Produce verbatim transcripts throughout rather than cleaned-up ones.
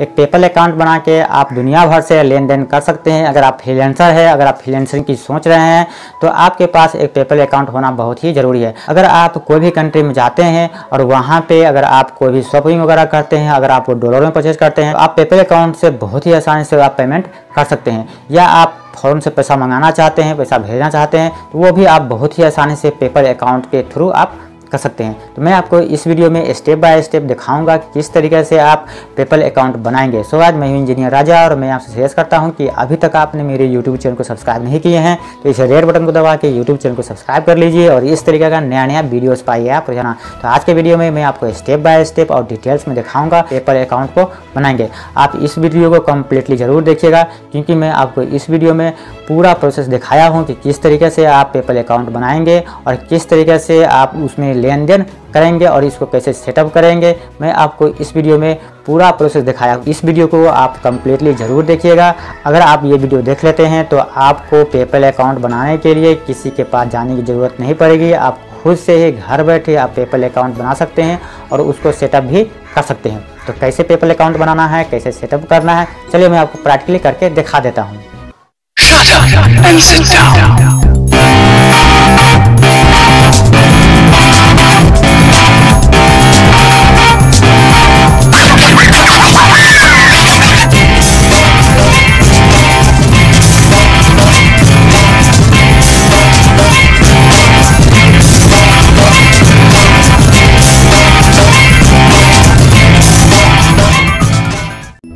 एक PayPal account बना के आप दुनिया भर से लेन देन कर सकते हैं। अगर आप फ्रीलांसर है, अगर आप फ्रीलांसिंग की सोच रहे हैं तो आपके पास एक पेपल अकाउंट होना बहुत ही ज़रूरी है। अगर आप कोई भी कंट्री में जाते हैं और वहाँ पे अगर आप कोई भी शॉपिंग वगैरह करते हैं, अगर आप वो डॉलर में परचेज करते हैं तो आप पेपल अकाउंट से बहुत ही आसानी से आप पेमेंट कर सकते हैं। या आप फॉरन से पैसा मंगाना चाहते हैं, पैसा भेजना चाहते हैं तो वो भी आप बहुत ही आसानी से पेपल अकाउंट के थ्रू आप कर सकते हैं। तो मैं आपको इस वीडियो में स्टेप बाय स्टेप दिखाऊंगा कि किस तरीके से आप पेपल अकाउंट बनाएंगे। सो आज मैं हूं इंजीनियर राजा और मैं आपसे सजेस्ट करता हूं कि अभी तक आपने मेरे यूट्यूब चैनल को सब्सक्राइब नहीं किए हैं तो इस रेड बटन को दबा के यूट्यूब चैनल को सब्सक्राइब कर लीजिए और इस तरीके का नया नया वीडियोज़ पाइए आप रोजाना। तो आज के वीडियो में मैं आपको स्टेप बाय स्टेप और डिटेल्स में दिखाऊँगा पेपल अकाउंट को बनाएंगे। आप इस वीडियो को कम्प्लीटली ज़रूर देखिएगा क्योंकि मैं आपको इस वीडियो में पूरा प्रोसेस दिखाया हूँ कि किस तरीके से आप पेपल अकाउंट बनाएंगे और किस तरीके से आप उसमें लेन देन करेंगे और इसको कैसे सेटअप करेंगे। मैं आपको इस वीडियो में पूरा प्रोसेस दिखाया। इस वीडियो को आप कम्प्लीटली ज़रूर देखिएगा। अगर आप ये वीडियो देख लेते हैं तो आपको पेपल अकाउंट बनाने के लिए किसी के पास जाने की ज़रूरत नहीं पड़ेगी। आप खुद से ही घर बैठे आप पेपल अकाउंट बना सकते हैं और उसको सेटअप भी कर सकते हैं। तो कैसे पेपल अकाउंट बनाना है, कैसे सेटअप करना है, चलिए मैं आपको प्रैक्टिकली करके दिखा देता हूँ।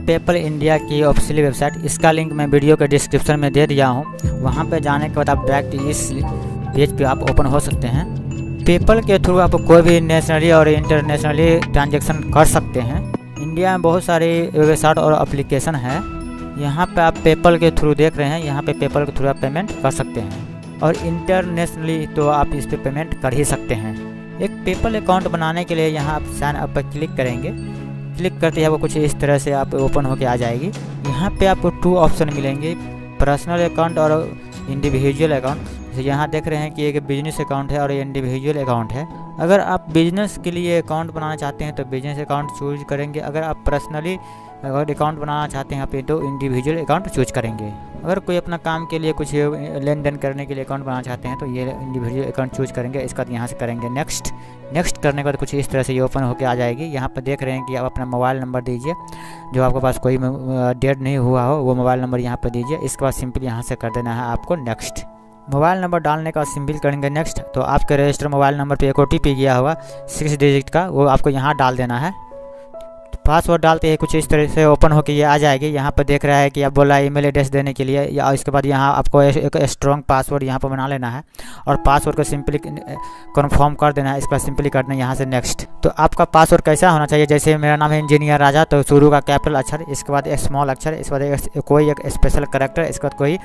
पेपल इंडिया की ऑफिशियल वेबसाइट, इसका लिंक मैं वीडियो के डिस्क्रिप्शन में दे दिया हूँ। वहाँ पे जाने के बाद आप डायरेक्ट इस पेज पे आप ओपन हो सकते हैं। पेपल के थ्रू आप कोई भी नेशनली और इंटरनेशनली ट्रांजैक्शन कर सकते हैं। इंडिया में बहुत सारी वेबसाइट और एप्लीकेशन है। यहाँ पे आप पेपल के थ्रू देख रहे हैं, यहाँ पे पेपल के थ्रू आप पेमेंट कर सकते हैं और इंटरनेशनली तो आप इस पर पेमेंट कर ही सकते हैं। एक पेपल अकाउंट बनाने के लिए यहाँ आप साइन अप पर क्लिक करेंगे। क्लिक करते ही आपको कुछ इस तरह से आप ओपन होकर आ जाएगी। यहाँ पे आपको टू ऑप्शन मिलेंगे, पर्सनल अकाउंट और इंडिविजुअल अकाउंट। यहाँ देख रहे हैं कि एक बिजनेस अकाउंट है और इंडिविजुअल अकाउंट है। अगर आप बिजनेस के लिए अकाउंट बनाना चाहते हैं तो बिजनेस अकाउंट चूज करेंगे। अगर आप पर्सनली अगर अकाउंट बनाना चाहते हैं आप तो इंडिविजुअल अकाउंट चूज करेंगे। अगर कोई अपना काम के लिए कुछ लेन देन करने के लिए अकाउंट बनाना चाहते हैं तो ये इंडिविजुअल अकाउंट चूज करेंगे। इसका यहाँ से करेंगे नेक्स्ट। नेक्स्ट करने के बाद कुछ इस तरह से ये ओपन होकर आ जाएगी। यहाँ पर देख रहे हैं कि आप अपना मोबाइल नंबर दीजिए, जो आपके पास कोई डेट नहीं हुआ हो वो मोबाइल नंबर यहाँ पर दीजिए। इसके बाद सिंपल यहाँ से कर देना है आपको नेक्स्ट। मोबाइल नंबर डालने का सिंपल करेंगे नेक्स्ट। तो आपके रजिस्टर मोबाइल नंबर पर एक ओ टी पी गया हुआ सिक्स डिजिट का, वो आपको यहाँ डाल देना है। पासवर्ड डालते ही कुछ इस तरह से ओपन होकर ये आ जाएगी। यहाँ पर देख रहा है कि आप बोला ईमेल एड्रेस देने के लिए, या इसके बाद यहाँ आपको एक स्ट्रॉन्ग पासवर्ड यहाँ पर बना लेना है और पासवर्ड को सिंपली कन्फर्म कर देना है। इसके बाद सिंपली करना है यहाँ से नेक्स्ट। तो आपका पासवर्ड कैसा होना चाहिए, जैसे मेरा नाम है इंजीनियर राजा तो शुरू का कैपिटल अक्षर, इसके बाद स्मॉल अक्षर, इसके बाद कोई एक स्पेशल करेक्टर, इसके बाद कोई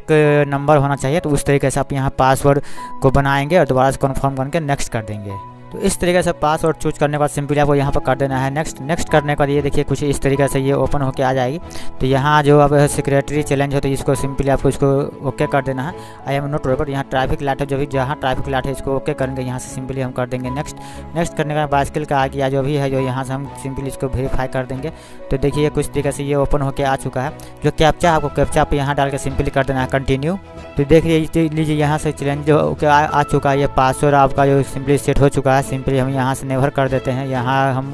एक नंबर होना चाहिए। तो उस तरीके से आप यहाँ पासवर्ड को बनाएंगे और दोबारा से कन्फर्म करके नेक्स्ट कर देंगे। तो इस तरीके से पासवर्ड चूज करने के बाद सिंपली आपको यहाँ पर कर देना है नेक्स्ट। नेक्स्ट करने के बाद ये देखिए कुछ इस तरीके से ये ओपन होकर आ जाएगी। तो यहाँ जो आप सिक्योरिटी चैलेंज हो तो इसको सिंपली आपको इसको ओके कर देना है। I am not robot. यहाँ ट्रैफिक लाइट है, जो भी जहाँ ट्रैफिक लाइट है इसको ओके करेंगे। यहाँ से सिंपली हम कर देंगे नेक्स्ट। नेक्स्ट करने के बाद बाइसिकल का आ गया जो भी है, जो यहाँ से हम सिंपली इसको वेरीफाई कर देंगे। तो देखिए कुछ तरीके से ये ओपन होकर आ चुका है। जो कैप्चा आपको कैप्चा पर यहाँ डाल के सिंपली कर देना है कंटिन्यू। तो देखिए लीजिए यहाँ से चैलेंज जो ओके आ चुका है, ये पासवर्ड आपका जो सिंपली सेट हो चुका है। सिंपली हम यहाँ से नेवर कर देते हैं। यहाँ हम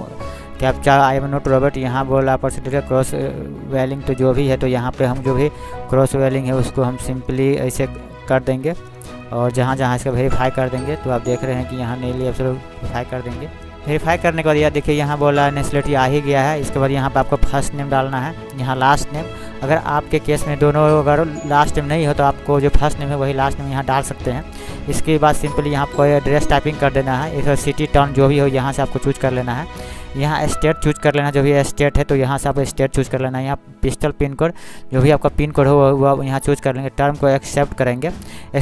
captcha I am not robot, यहाँ बोला परसेंटेज क्रॉस वेलिंग तो जो भी है, तो यहाँ पे हम जो भी क्रॉस वेलिंग है उसको हम सिंपली ऐसे कर देंगे और जहाँ जहाँ इसका वेरीफाई कर देंगे। तो आप देख रहे हैं कि यहाँ नीली अफसर वेरीफाई कर देंगे। वेरीफाई करने के बाद यह देखिए यहाँ बोला नेशनलिटी आ ही गया है। इसके बाद यहाँ पर आपको फर्स्ट नेम डालना है, यहाँ लास्ट नेम। अगर आपके केस में दोनों अगर लास्ट नेम नहीं हो तो आपको जो फर्स्ट नेम है वही लास्ट नेम यहाँ डाल सकते हैं। इसके बाद सिंपली यहाँ आपको एड्रेस टाइपिंग कर देना है। इस सिटी टाउन जो भी हो यहाँ से आपको चूज कर लेना है। यहाँ स्टेट चूज कर लेना, जो भी स्टेट है तो यहाँ से आप स्टेट चूज कर लेना है। यहाँ पिस्टल पिन कोड जो भी आपका पिन कोड हो वो आप यहाँ चूज कर लेंगे। टर्म को एक्सेप्ट करेंगे।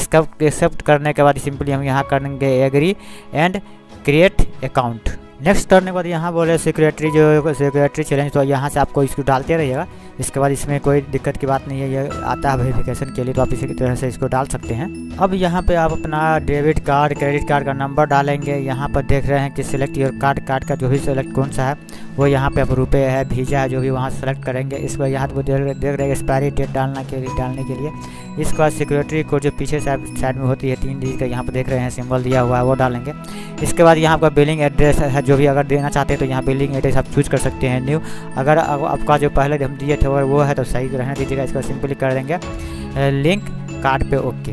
एक्सेप्ट करने के बाद सिंपली हम यहाँ करेंगे agree and create account. Next करने के बाद यहाँ बोले सिक्योरिटी जो सिक्योरिटी चैलेंज, तो यहाँ से आपको इसको डालते रहिएगा। इसके बाद इसमें कोई दिक्कत की बात नहीं है, ये आता है वेरिफिकेशन के लिए, तो आप इसी तरह से इसको डाल सकते हैं। अब यहाँ पे आप अपना डेबिट कार्ड क्रेडिट कार्ड का नंबर डालेंगे। यहाँ पर देख रहे हैं कि सिलेक्ट योर कार्ड, कार्ड का जो भी सिलेक्ट कौन सा है वो यहाँ पे आप रुपये है वीज़ा है जो भी वहाँ सेलेक्ट करेंगे। इसके बाद यहाँ पर देख रहे हैं एक्सपायरी डेट डालना के लिए डालने के लिए। इसके बाद सिक्योरिटी कोड जो पीछे साइड में होती है तीन डिजिट का यहाँ पर देख रहे हैं सिंबल दिया हुआ है वो डालेंगे। इसके बाद यहाँ आपका बिलिंग एड्रेस है जो भी अगर देना चाहते हैं तो यहाँ बिलिंग एड्रेस आप चूज कर सकते हैं न्यू। अगर आपका जो पहले हम दिए थे अगर वो है तो सही रहने दीजिएगा। इसको सिंपली कर देंगे लिंक कार्ड पे ओके।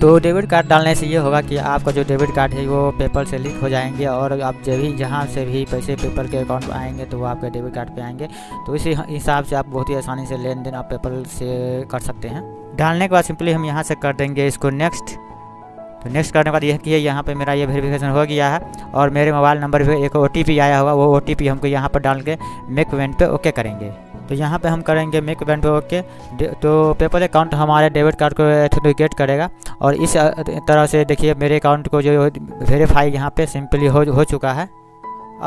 तो डेबिट कार्ड डालने से ये होगा कि आपका जो डेबिट कार्ड है वो पेपल से लिंक हो जाएंगे और आप जब भी जहाँ से भी पैसे पेपल के अकाउंट में आएंगे तो वो आपके डेबिट कार्ड पे आएंगे। तो इसी हिसाब से आप बहुत ही आसानी से लेन देन आप पेपल से कर सकते हैं। डालने के बाद सिंपली हम यहाँ से कर देंगे इसको नेक्स्ट। तो नेक्स्ट करने के बाद यह कि यहाँ पे मेरा ये वेरिफिकेशन हो गया है और मेरे मोबाइल नंबर पर एक ओ टी पी आया होगा, वो ओ टी पी हमको यहाँ पर डाल के मेक पेमेंट पे ओके करेंगे। तो यहाँ पे हम करेंगे मेक पेमेंट पे ओके। तो पेपल अकाउंट हमारे डेबिट कार्ड को एथेंटिकेट करेगा और इस तरह से देखिए मेरे अकाउंट को जो वेरीफाई यहाँ पे सिंपली हो हो चुका है।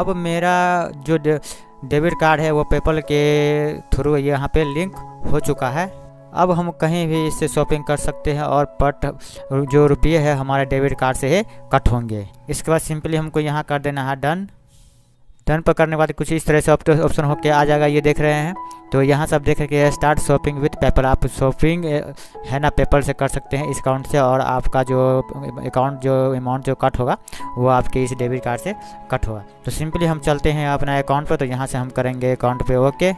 अब मेरा जो डे, डेबिट कार्ड है वो पेपल के थ्रू यहाँ पे लिंक हो चुका है। अब हम कहीं भी इससे शॉपिंग कर सकते हैं और पट जो रुपये है हमारे डेबिट कार्ड से ही कट होंगे। इसके बाद सिंपली हमको यहाँ कर देना है डन। डन पर करने के बाद कुछ इस तरह से ऑप्शन होकर आ जाएगा, ये देख रहे हैं। तो यहाँ से आप देख रहे हैं स्टार्ट शॉपिंग विथ पेपल, आप शॉपिंग है ना पेपल से कर सकते हैं इस अकाउंट से और आपका जो अकाउंट जो अमाउंट जो कट होगा वो आपके इस डेबिट कार्ड से कट होगा। तो सिंपली हम चलते हैं अपना अकाउंट पर। तो यहाँ से हम करेंगे अकाउंट पे ओके।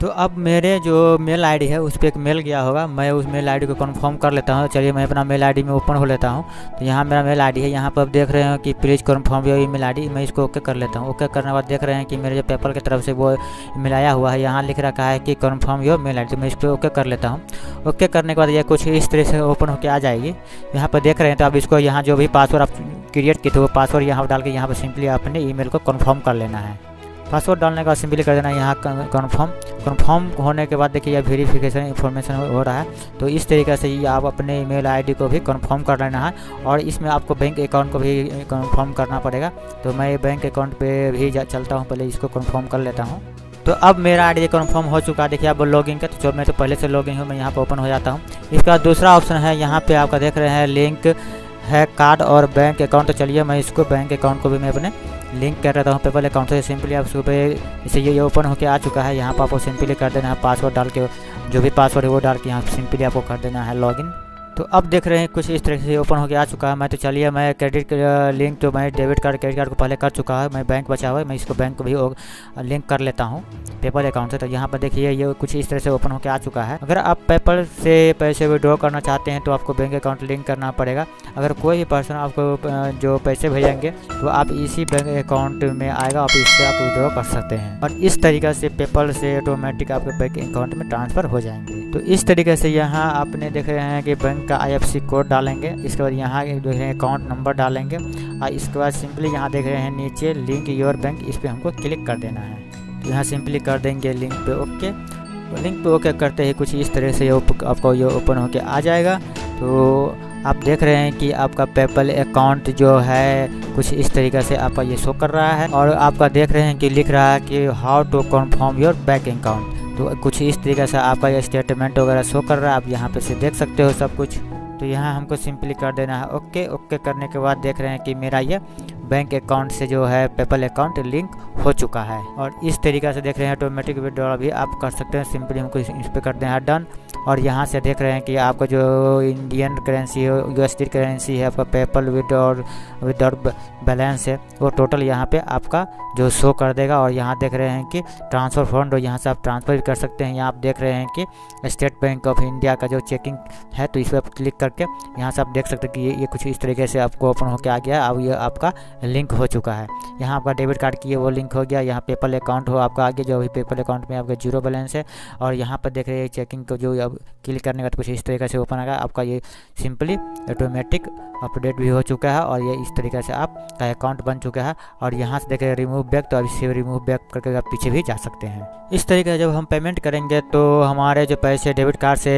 तो अब मेरे जो मेल आईडी है उस पर एक मेल गया होगा, मैं उस मेल आईडी को कंफर्म कर लेता हूँ। चलिए मैं अपना मेल आईडी में ओपन हो लेता हूँ। तो यहाँ मेरा मेल आईडी है, यहाँ पर आप देख रहे हैं कि please confirm your email ID, मैं इसको ओके कर लेता हूँ। ओके करने के बाद देख रहे हैं कि मेरे जो पेपल की तरफ से वो ईमेल आया हुआ है, यहाँ लिख रखा है कि कन्फर्म योर मेल आईडी, मैं इस पर ओके कर लेता हूँ। ओके करने के बाद यह कुछ इस तरह से ओपन होकर आ जाएगी। यहाँ पर देख रहे हैं तो आप इसको यहाँ जो भी पासवर्ड आप क्रिएट किए थे वो पासवर्ड यहाँ पर डाल के यहाँ पर सिंपली अपने ईमेल को कन्फर्म कर लेना है। पासवर्ड डालने का सिंपली कर देना यहाँ कन्फर्म। कन्फर्म होने के बाद देखिए यह वेरीफिकेशन इन्फॉर्मेशन हो रहा है। तो इस तरीके से ये आप अपने ईमेल आईडी को भी कन्फर्म कर लेना है और इसमें आपको बैंक अकाउंट को भी कन्फर्म करना पड़ेगा। तो मैं बैंक अकाउंट पे भी चलता हूँ, पहले इसको कन्फर्म कर लेता हूँ। तो अब मेरा आईडी कन्फर्म हो चुका है। देखिए आप लॉगिन का, तो जो मैं तो पहले से लॉगिन हूँ, मैं यहाँ पर ओपन हो जाता हूँ। इसका दूसरा ऑप्शन है यहाँ पर आपका देख रहे हैं लिंक है कार्ड और बैंक अकाउंट। तो चलिए मैं इसको बैंक अकाउंट को भी मैं अपने लिंक कर रहा हूँ पेपल अकाउंट से। सिंपली आप सुबह इसे ये ओपन होकर आ चुका है। यहाँ पर आपको सिंपली कर देना है पासवर्ड डाल के, जो भी पासवर्ड है वो डाल के यहाँ सिंपली आपको कर देना है लॉगिन। तो अब देख रहे हैं कुछ इस तरह से ओपन होकर आ चुका है। मैं तो चलिए मैं क्रेडिट लिंक, तो मैं डेबिट कार्ड क्रेडिट कार्ड को पहले कर चुका है, मैं बैंक बचा हुआ है, मैं इसको बैंक को भी लिंक कर लेता हूँ पेपल अकाउंट से। तो यहाँ पर देखिए ये कुछ इस तरह से ओपन होकर आ चुका है। अगर आप पेपल से पैसे विड्रॉ करना चाहते हैं तो आपको बैंक अकाउंट लिंक करना पड़ेगा। अगर कोई भी पर्सन आपको जो पैसे भेजेंगे तो आप इसी बैंक अकाउंट में आएगा, आप इससे आप विड्रॉ कर सकते हैं और इस तरीके से पेपल से ऑटोमेटिक आपके बैंक अकाउंट में ट्रांसफ़र हो जाएंगे। तो इस तरीके से यहाँ आपने देख रहे हैं कि बैंक का आईएफएससी कोड डालेंगे। इसके बाद यहाँ जो है अकाउंट नंबर डालेंगे और इसके बाद सिंपली यहाँ देख रहे हैं नीचे लिंक योर बैंक, इस पर हमको क्लिक कर देना है। तो यहाँ सिंपली कर देंगे लिंक पे ओके। तो लिंक पे ओके करते ही कुछ इस तरह से आपको ये ओपन होके आ जाएगा। तो आप देख रहे हैं कि आपका पेपल अकाउंट जो है कुछ इस तरीके से आपका ये शो कर रहा है और आपका देख रहे हैं कि लिख रहा है कि how to confirm your bank account. तो कुछ इस तरीके से आपका ये स्टेटमेंट वगैरह शो कर रहा है, आप यहाँ पे से देख सकते हो सब कुछ। तो यहाँ हमको सिंपली कर देना है ओके। ओके करने के बाद देख रहे हैं कि मेरा ये बैंक अकाउंट से जो है पेपल अकाउंट लिंक हो चुका है और इस तरीके से देख रहे हैं ऑटोमेटिक विड्रॉल भी आप कर सकते हैं। सिंपली हमको इस पर कर देना है डन और यहाँ से देख रहे हैं कि आपका जो इंडियन करेंसी है, यूएसडी करेंसी है, आपका पेपल विद और विद और बैलेंस है वो टोटल यहाँ पे आपका जो शो कर देगा। और यहाँ देख रहे हैं कि ट्रांसफ़र फंड, और यहाँ से आप ट्रांसफ़र भी कर सकते हैं। यहाँ आप देख रहे हैं कि स्टेट बैंक ऑफ इंडिया का जो चेकिंग है, तो इस पर आप क्लिक करके यहाँ से आप देख सकते हैं कि ये, ये कुछ इस तरीके से आपको ओपन होकर आ गया। अब ये आपका लिंक हो चुका है। यहाँ आपका डेबिट कार्ड की है वो लिंक हो गया, यहाँ पेपल अकाउंट हो आपका आगे जो अभी पेपल अकाउंट में आपका जीरो बैलेंस है और यहाँ पर देख रहे हैं चेकिंग को जो अब क्लिक करने का कुछ इस तरीके से ओपन आएगा। आपका ये सिंपली ऑटोमेटिक अपडेट भी हो चुका है और ये इस तरीके से आपका अकाउंट बन चुका है। और यहाँ से देखें रिमूव बैक, तो अब इसे रिमूव बैक करके आप पीछे भी जा सकते हैं। इस तरीके से जब हम पेमेंट करेंगे तो हमारे जो पैसे डेबिट कार्ड से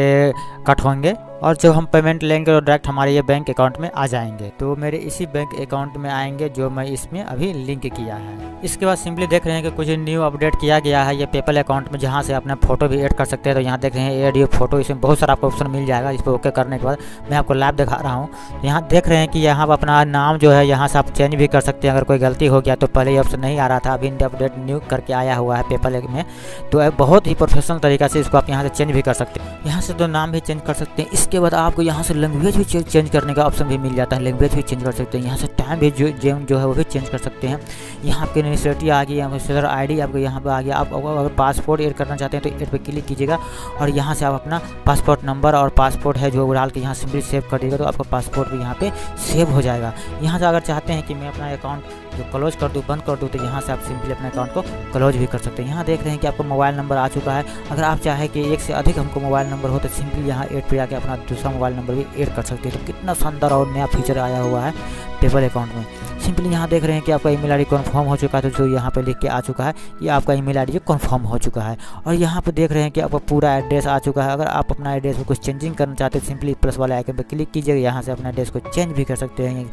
कट होंगे और जब हम पेमेंट लेंगे तो डायरेक्ट हमारे ये बैंक अकाउंट में आ जाएंगे। तो मेरे इसी बैंक अकाउंट में आएंगे जो मैं इसमें अभी लिंक किया है। इसके बाद सिंपली देख रहे हैं कि कुछ न्यू अपडेट किया गया है ये पेपल अकाउंट में, जहाँ से अपना फोटो भी ऐड कर सकते हैं। तो यहाँ देख रहे हैं ऐड योर फोटो, इसमें बहुत सारा आपको ऑप्शन मिल जाएगा। इस पर ओके करने के बाद मैं आपको लाइव दिखा रहा हूँ। यहाँ देख रहे हैं कि यहाँ पर अपना नाम जो है यहाँ से आप चेंज भी कर सकते हैं। अगर कोई गलती हो गया तो पहले ये ऑप्शन नहीं आ रहा था, अभी अपडेट न्यू करके आया हुआ है पेपल में। तो बहुत ही प्रोफेशनल तरीका से इसको आप यहाँ से चेंज भी कर सकते हैं, यहाँ से तो नाम भी चेंज कर सकते हैं। इसके बाद आपको यहाँ से लैंग्वेज भी चेंज करने का ऑप्शन भी मिल जाता है, लैंग्वेज भी चेंज कर सकते हैं। यहाँ से टाइम भी जो जेम जो है वो भी चेंज कर सकते हैं। यहाँ आपके यूनिवर्सिटी आ गई, यूनिवर्सिटी आई डी आपको यहाँ पर आ गया। आप अगर पासपोर्ट ऐड करना चाहते हैं तो ऐड पर क्लिक कीजिएगा और यहाँ से आप अपना पासपोर्ट नंबर और पासपोर्ट है जो डाल के यहाँ सिंपली सेव कर दीजिएगा, तो आपका पासपोर्ट भी यहाँ पे सेव हो जाएगा। यहाँ से अगर चाहते हैं कि मैं अपना अकाउंट जो क्लोज कर दूँ, बंद कर दूँ, तो यहाँ से आप सिंपली अपने अकाउंट को क्लोज भी कर सकते हैं। यहाँ देख रहे हैं कि आपका मोबाइल नंबर आ चुका है। अगर आप चाहे कि एक से अधिक हमको मोबाइल नंबर हो तो सिंपली यहाँ ऐड पर जाकर अपना दूसरा मोबाइल नंबर भी ऐड कर सकते हैं। तो कितना शानदार और नया फीचर आया हुआ है पेपल अकाउंट में। सिंपली यहाँ देख रहे हैं कि आपका ईमेल आईडी कन्फर्म हो चुका है, तो जो यहाँ पे लिख के आ चुका है ये आपका ईमेल आईडी कन्फर्म हो चुका है। और यहाँ पे देख रहे हैं कि आपका पूरा एड्रेस आ चुका है। अगर आप अपना एड्रेस में कुछ चेंजिंग करना चाहते हैं सिंपली प्लस वाले आइकन पे क्लिक कीजिएगा, यहाँ से अपना एड्रेस को चेंज भी कर सकते हैं।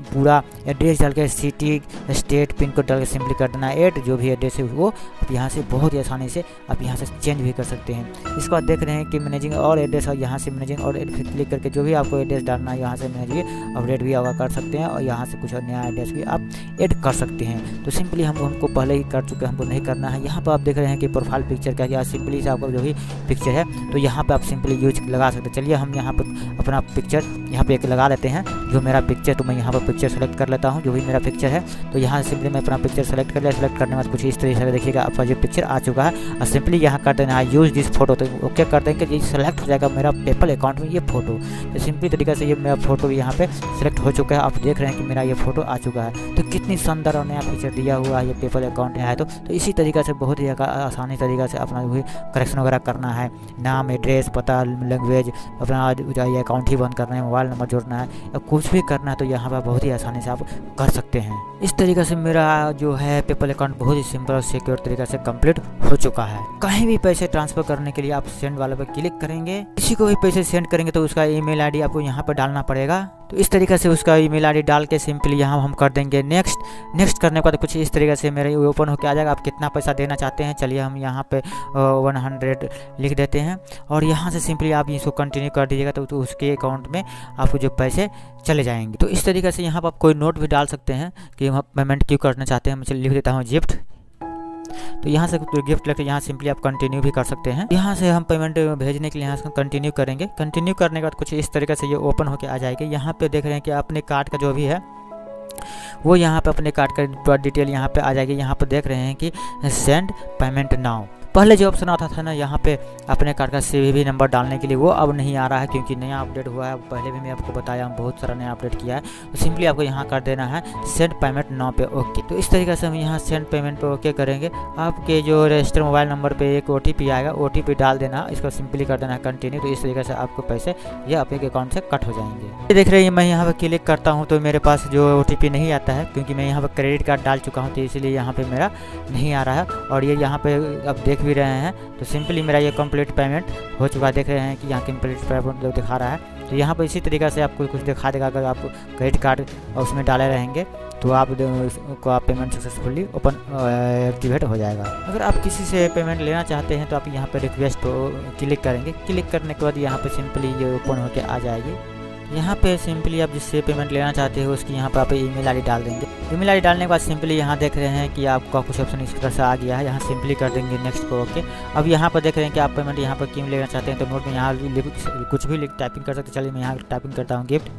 पूरा एड्रेस डाल के सिटी स्टेट पिन कोड डाल के सिंपली कर देना एड, जो भी एड्रेस है वो आप यहाँ से बहुत ही आसानी से आप यहाँ से चेंज भी कर सकते हैं। इसके बाद देख रहे हैं कि मैनेजिंग और एड्रेस, और यहाँ से मैनेजिंग और एड्रेस क्लिक करके जो भी आपको एड्रेस डालना है यहाँ से मैनेजिंग अपडेट भी आप कर सकते हैं और यहाँ से कुछ और नया एड्रेस भी आप एड कर सकते हैं। तो सिंपली हम हमको पहले ही कर चुके हैं, हमको नहीं करना है। यहाँ पर आप देख रहे हैं कि प्रोफाइल पिक्चर का या सिंपली से आपका जो भी पिक्चर है तो यहाँ पर आप सिंपली यूज लगा सकते हैं। चलिए हम यहाँ पर अपना पिक्चर यहाँ पर एक लगा लेते हैं। जो मेरा पिक्चर तो मैं यहाँ पर पिक्चर सेलेक्ट कर लेता हूं, जो भी मेरा पिक्चर है। तो यहाँ सिंपली मैं अपना पिक्चर सेलेक्ट कर लिया। सेलेक्ट करने के बाद कुछ इस तरीके से देखिएगा आपका जो पिक्चर आ चुका है और सिंपली यहाँ कर देना है यूज दिस फोटो। तो ओके कर देंगे, ये सेलेक्ट हो जाएगा मेरा पेपल अकाउंट में ये फोटो। तो सिंपली तरीके से ये मेरा फोटो भी यहाँ पे सेलेक्ट हो चुका है। आप देख रहे हैं कि मेरा ये फोटो आ चुका है। तो कितनी शानदार और नया फीचर दिया हुआ है ये पेपल अकाउंट है। तो, तो इसी तरीके से बहुत ही आसानी तरीके से अपना भी करेक्शन वगैरह करना है, नाम एड्रेस पता लैंग्वेज अपना ये अकाउंट ही बंद करना है, मोबाइल नंबर जोड़ना है, कुछ भी करना है तो यहाँ पर बहुत ही आसानी से आप कर सकते हैं। इस तरीके से मेरा जो है पेपल अकाउंट बहुत ही सिंपल और सिक्योर तरीके से कंप्लीट हो चुका है। कहीं भी पैसे ट्रांसफर करने के लिए आप सेंड वाले पर क्लिक करेंगे, किसी को भी पैसे सेंड करेंगे तो उसका ईमेल आईडी आपको यहाँ पर डालना पड़ेगा। तो इस तरीके से उसका ईमेल आईडी डाल के सिंपली यहाँ हम कर देंगे नेक्स्ट। नेक्स्ट करने के बाद कुछ इस तरीके से मेरे ओपन होकर आ जाएगा। आप कितना पैसा देना चाहते हैं, चलिए हम यहाँ पे वन हंड्रेड लिख देते हैं और यहाँ से सिंपली आप इसको कंटिन्यू कर दीजिएगा तो, तो उसके अकाउंट में आपको जो पैसे चले जाएंगे। तो इस तरीके से यहाँ पर आप कोई नोट भी डाल सकते हैं कि हम पेमेंट क्यों करना चाहते हैं। मैं लिख देता हूँ गिफ्ट, तो यहाँ से तो गिफ्ट लेकर यहाँ सिंपली आप कंटिन्यू भी कर सकते हैं। यहाँ से हम पेमेंट भेजने के लिए यहाँ से कंटिन्यू करेंगे। कंटिन्यू करने के बाद कुछ इस तरीके से ये ओपन होकर आ जाएगी। यहाँ पे देख रहे हैं कि अपने कार्ड का जो भी है वो यहाँ पे अपने कार्ड का डिटेल यहाँ पे आ जाएगी। यहाँ पे देख रहे हैं कि सेंड पेमेंट नाउ, पहले जो ऑप्शन आता था ना यहाँ पे अपने कार्ड का सीवीवी नंबर डालने के लिए, वो अब नहीं आ रहा है क्योंकि नया अपडेट हुआ है। पहले भी मैं आपको बताया हम बहुत सारा नया अपडेट किया है। तो सिंपली आपको यहाँ कर देना है सेंड पेमेंट नाउ पे ओके। तो इस तरीके से हम यहाँ सेंड पेमेंट पे ओके करेंगे। आपके जो रजिस्टर मोबाइल नंबर पे एक ओटीपी आएगा, ओटीपी डाल देना, इसको सिंपली कर देना है कंटिन्यू। तो इस तरीके से आपको पैसे ये आपके अकाउंट से कट हो जाएंगे। देख रहे हैं मैं यहाँ पर क्लिक करता हूँ तो मेरे पास जो ओटीपी नहीं आता है क्योंकि मैं यहाँ पर क्रेडिट कार्ड डाल चुका हूँ, तो इसीलिए यहाँ पर मेरा नहीं आ रहा है। और ये यहाँ पर अब भी रहे हैं तो सिंपली मेरा ये कंप्लीट पेमेंट हो चुका है। देख रहे हैं कि यहाँ कंप्लीट पेमेंट जो दिखा रहा है तो यहाँ पर इसी तरीके से आपको कुछ दिखा देगा। अगर आप क्रेडिट कार्ड और उसमें डाले रहेंगे तो आप को आप पेमेंट सक्सेसफुली ओपन एक्टिवेट हो जाएगा। अगर आप किसी से पेमेंट लेना चाहते हैं तो आप यहाँ पर रिक्वेस्ट क्लिक करेंगे। क्लिक करने के बाद यहाँ पर सिंपली ये ओपन होकर आ जाएगी। यहाँ पे सिंपली आप जिससे पेमेंट लेना चाहते हो उसकी यहाँ पर आप ईमेल आईडी डाल देंगे। ईमेल आईडी डालने के बाद सिंपली यहाँ देख रहे हैं कि आपका कुछ ऑप्शन इस तरह से आ गया है। यहाँ सिंपली कर देंगे नेक्स्ट को ओके। अब यहाँ पर देख रहे हैं कि आप पेमेंट यहाँ पर क्यों लेना चाहते हैं, तो नोट में यहाँ कुछ भी टाइपिंग कर सकते। चलिए मैं यहाँ टाइपिंग करता हूँ गिफ्ट।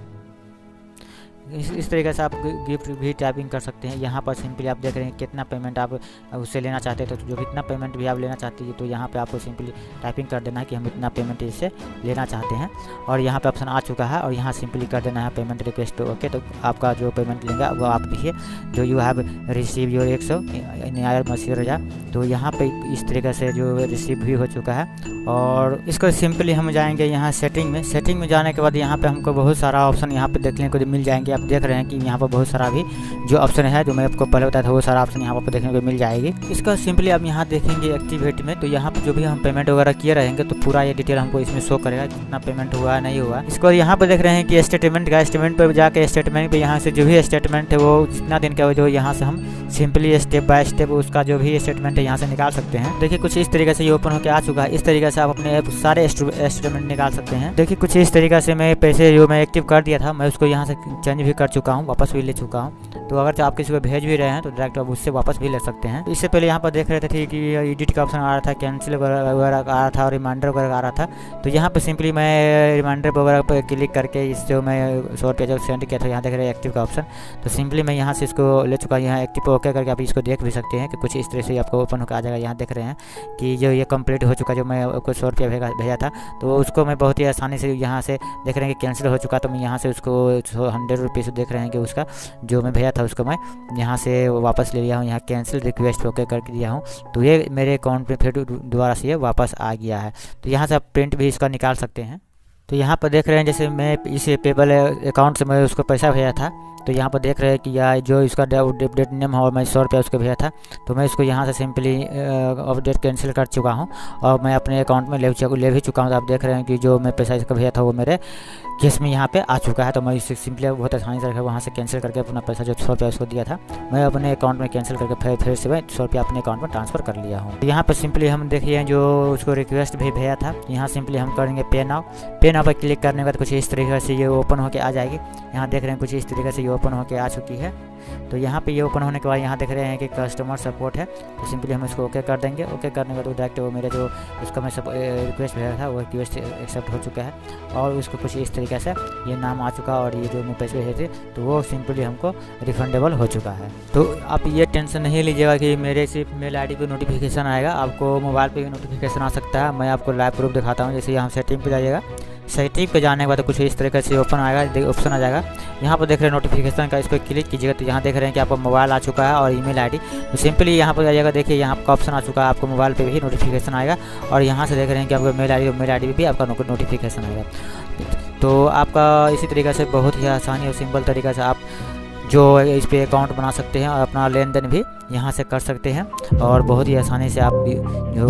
इस इस तरीके से आप गिफ्ट भी टाइपिंग कर सकते हैं। यहाँ पर सिंपली आप देख रहे हैं कितना पेमेंट आप उससे लेना चाहते हैं, तो जो कितना पेमेंट भी आप लेना चाहते हैं तो यहाँ पे आपको सिंपली टाइपिंग कर देना है कि हम इतना पेमेंट इससे लेना चाहते हैं। और यहाँ पे ऑप्शन आ चुका है और यहाँ सिंपली कर देना है पेमेंट रिक्वेस्ट ओके। तो आपका जो पेमेंट लेंगे वो आप देखिए जो यू हैव रिसीव योर एक सौ इंजीनियर मसीह राजा, तो यहाँ पर इस तरीके से जो रिसीव भी हो चुका है। और इसको सिंपली हम जाएँगे यहाँ सेटिंग में। सेटिंग में जाने के बाद यहाँ पर हमको बहुत सारा ऑप्शन यहाँ पर देखने को मिल जाएंगे। देख रहे हैं कि यहाँ पर बहुत सारा भी जो ऑप्शन है जो मैं आपको पहले बताया था वो सारा ऑप्शन यहाँ पर देखने को मिल जाएगी। इसका सिंपली आप यहाँ देखेंगे एक्टिवेट में, तो यहाँ पर जो भी हम पेमेंट वगैरह किए रहेंगे तो पूरा ये डिटेल हमको इसमें शो करेगा कितना पेमेंट हुआ नहीं हुआ। इसके बाद यहाँ पर देख रहे हैं कि स्टेटमेंट का, स्टेटमेंट पर जाकर स्टेटमेंट पर यहाँ से जो भी स्टेटमेंट है वो जितना दिन का जो यहाँ से हम सिंपली स्टेप बाय स्टेप उसका जो भी स्टेटमेंट है यहाँ से निकाल सकते हैं। देखिए कुछ इस तरीके से ये ओपन होकर आ चुका है। इस तरीके से आप अपने ऐप सारे स्टेटमेंट निकाल सकते हैं। देखिए कुछ इस तरीके से मैं पैसे जो मैं एक्टिव कर दिया था मैं उसको यहाँ से चेंज भी कर चुका हूँ, वापस भी ले चुका हूँ। तो अगर आप किसी को भेज भी रहे हैं तो डायरेक्ट आप उससे वापस भी ले सकते हैं। इससे पहले यहाँ पर देख रहे थे कि एडिट का ऑप्शन आ रहा था, कैंसिल वगैरह आ रहा था और रिमाइंडर वगैरह आ रहा था। तो यहाँ पर सिंपली मैं रिमाइंडर वगैरह पर क्लिक करके इस जो मैं शॉर्ट पेज सेंड किया था यहाँ देख रहे हैं एक्टिव का ऑप्शन, तो सिंपली मैं यहाँ से इसको ले चुका हूँ। यहाँ एक्टिव ओके करके आप इसको देख भी सकते हैं कि कुछ इस तरह से आपको ओपन होकर आ जाएगा। यहाँ देख रहे हैं कि जो ये कंप्लीट हो चुका जो मैं आपको सौ रुपया भेजा था तो उसको मैं बहुत ही आसानी से यहाँ से देख रहे हैं कि कैंसिल हो चुका। तो मैं यहाँ से उसको हंड्रेड रुपीज़ देख रहे हैं कि उसका जो मैं भेजा था उसको मैं यहाँ से वापस ले लिया हूँ। यहाँ कैंसिल रिक्वेस्ट ओके करके दिया हूँ तो ये मेरे अकाउंट में फिर दोबारा से ये वापस आ गया है। तो यहाँ से आप प्रिंट भी इसका निकाल सकते हैं। तो यहाँ पर देख रहे हैं जैसे मैं इस पेपल अकाउंट से मैं उसको पैसा भेजा था तो यहाँ पर देख रहे हैं कि यह जो इसका अपडेट नेम है और मैं सौ रुपया उसको भेजा था तो मैं इसको यहाँ से सिंपली अपडेट कैंसिल कर चुका हूँ और मैं अपने अकाउंट में ले ले भी चुका हूँ। तो आप देख रहे हैं कि जो मैं पैसा इसका भेजा था वो मेरे केस में यहाँ पे आ चुका है। तो मैं इसे सिंपली बहुत आसानी से वहाँ से कैंसिल करके अपना पैसा जो सौ रुपया उसको दिया था मैं अपने अकाउंट में कैंसिल करके फिर फिर से मैं सौ रुपया अपने अकाउंट में ट्रांसफ़र कर लिया हूँ। तो यहाँ पर सिंपली हम देखिए जो उसको रिक्वेस्ट भी भेजा था यहाँ सिंपली हम करेंगे पे नाउ। पे नाउ पर क्लिक करने के बाद कुछ इस तरीके से ये ओपन होकर आ जाएगी। यहाँ देख रहे हैं कुछ इस तरीके से ओपन होके आ चुकी है। तो यहाँ पे ये ओपन होने के बाद यहाँ देख रहे हैं कि कस्टमर सपोर्ट है तो सिंपली हम इसको ओके कर देंगे। ओके करने के बाद डायरेक्ट वो मेरा जो उसका मैं रिक्वेस्ट भेजा था वो रिक्वेस्ट एक्सेप्ट हो चुका है और उसको कुछ इस तरीके से ये नाम आ चुका और ये जो मैं पैसे भेजे थे तो वो सिंपली हमको रिफंडेबल हो चुका है। तो आप ये टेंशन नहीं लीजिएगा कि मेरे सिर्फ मेल आई डी पर नोटिफिकेशन आएगा, आपको मोबाइल पर भी नोटिफिकेशन आ सकता है। मैं आपको लाइव प्रूफ दिखाता हूँ। जैसे यहाँ सेटिंग पर जाइएगा, सेटिंग पे जाने के बाद कुछ इस तरीके से ओपन आएगा, ऑप्शन आ जाएगा। यहाँ पर देख रहे हैं नोटिफिकेशन का, इस पर क्लिक कीजिएगा तो यहाँ देख रहे हैं कि आपका मोबाइल आ चुका है और ईमेल आईडी। तो सिंपली यहाँ पर जाइएगा, देखिए यहाँ आपका ऑप्शन आ चुका है, आपको मोबाइल पे भी नोटिफिकेशन आएगा और यहाँ से देख रहे हैं कि आपका mail I D mail I D भी आपका नोटिफिकेशन आएगा। तो आपका इसी तरीके से बहुत ही आसानी और सिंपल तरीके से आप जो इस पर अकाउंट बना सकते हैं और अपना लेन देन भी यहाँ से कर सकते हैं और बहुत ही आसानी से आप जो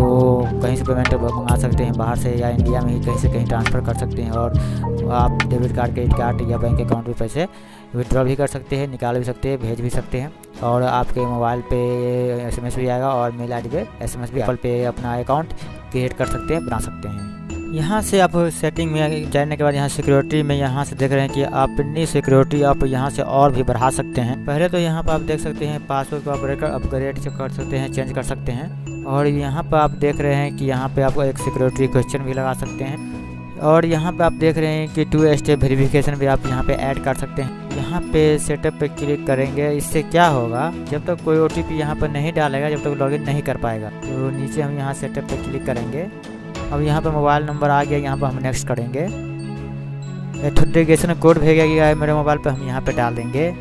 कहीं से पेमेंट मंगा सकते हैं बाहर से या इंडिया में ही कहीं से कहीं ट्रांसफ़र कर सकते हैं और आप डेबिट कार्ड, क्रेडिट कार्ड या बैंक अकाउंट में पैसे विड्रॉ भी कर सकते हैं, निकाल भी सकते हैं, भेज भी सकते हैं और आपके मोबाइल पे एसएमएस भी आएगा और मेल आई डी पे एसएमएस भी। गूगल पे अपना अकाउंट क्रिएट कर सकते हैं, बना सकते हैं। यहाँ से आप सेटिंग में जाने के बाद यहाँ सिक्योरिटी में यहाँ से देख रहे हैं कि अपनी सिक्योरिटी आप यहाँ से और भी बढ़ा सकते हैं। पहले तो यहाँ पर आप देख सकते हैं पासवर्ड को आप अपग्रेड कर सकते हैं, चेंज कर सकते हैं और यहाँ पर आप देख रहे हैं कि यहाँ पे आप एक सिक्योरिटी क्वेश्चन भी लगा सकते हैं और यहाँ पर आप देख रहे हैं कि टू स्टेप वेरिफिकेशन भी आप यहाँ पर ऐड कर सकते हैं। यहाँ पे सेटअप पे क्लिक करेंगे, इससे क्या होगा जब तक कोई ओ टी पी यहाँ पर नहीं डालेगा जब तक लॉगिन नहीं कर पाएगा। तो नीचे हम यहाँ सेटअप पे क्लिक करेंगे, अब यहाँ पे मोबाइल नंबर आ गया, यहाँ पे हम नेक्स्ट करेंगे। ऑथेंटिकेशन कोड भेजा गया है मेरे मोबाइल पे, हम यहाँ पे डाल देंगे।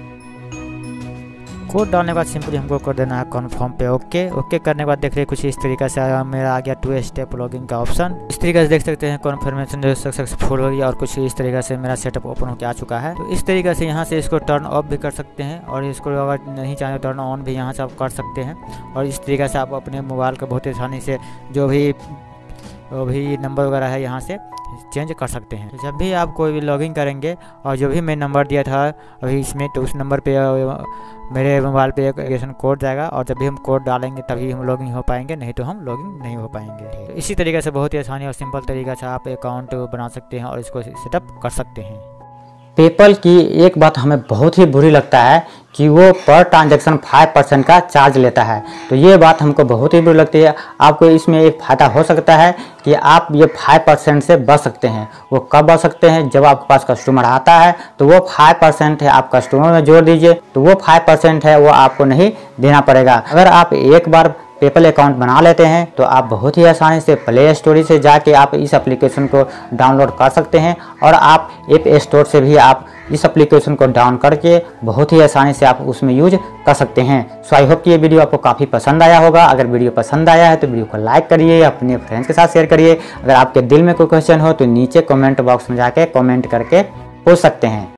कोड डालने के बाद सिंपली हमको कर देना है कन्फर्म पे ओके। ओके करने के बाद देख रहे हैं कुछ इस तरीके से मेरा आ गया टू स्टेप लॉगिन का ऑप्शन। इस तरीके से देख सकते हैं कन्फर्मेशन जो सक्सेसफुल हो गया और कुछ इस तरीके से मेरा सेटअप ओपन होकर आ चुका है। तो इस तरीके से यहाँ से इसको टर्न ऑफ भी कर सकते हैं और इसको अगर नहीं चाहें टर्न ऑन भी यहाँ से आप कर सकते हैं और इस तरीके से आप अपने मोबाइल को बहुत आसानी से जो भी वो भी नंबर वगैरह है यहाँ से चेंज कर सकते हैं। जब भी आप कोई भी लॉगिन करेंगे और जो भी मैं नंबर दिया था अभी इसमें तो उस नंबर पे मेरे मोबाइल पे एप्लीकेशन कोड जाएगा और जब भी हम कोड डालेंगे तभी हम लॉगिन हो पाएंगे, नहीं तो हम लॉगिन नहीं हो पाएंगे। तो इसी तरीके से बहुत ही आसानी और सिंपल तरीके से आप अकाउंट बना सकते हैं और इसको सेटअप कर सकते हैं। पेपल की एक बात हमें बहुत ही बुरी लगता है कि वो पर ट्रांजैक्शन फाइव परसेंट का चार्ज लेता है, तो ये बात हमको बहुत ही बुरी लगती है। आपको इसमें एक फ़ायदा हो सकता है कि आप ये फाइव परसेंट से बच सकते हैं। वो कब बच सकते हैं? जब आपके पास कस्टमर आता है तो वो फाइव परसेंट है, आप कस्टमर में जोड़ दीजिए तो वो फाइव परसेंट है, वो आपको नहीं देना पड़ेगा। अगर आप एक बार पेपल अकाउंट बना लेते हैं तो आप बहुत ही आसानी से प्ले स्टोर से जाके आप इस एप्लीकेशन को डाउनलोड कर सकते हैं और आप ऐप स्टोर से भी आप इस एप्लीकेशन को डाउन करके बहुत ही आसानी से आप उसमें यूज कर सकते हैं। सो आई होप कि ये वीडियो आपको काफ़ी पसंद आया होगा। अगर वीडियो पसंद आया है तो वीडियो को लाइक करिए, अपने फ्रेंड्स के साथ शेयर करिए। अगर आपके दिल में कोई क्वेश्चन हो तो नीचे कॉमेंट बॉक्स में जाके कॉमेंट करके पूछ सकते हैं।